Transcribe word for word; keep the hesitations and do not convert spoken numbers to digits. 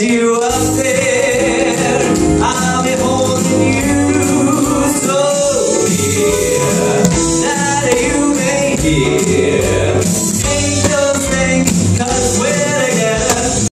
There's you up there, I'll be holding you so dear, that you may hear.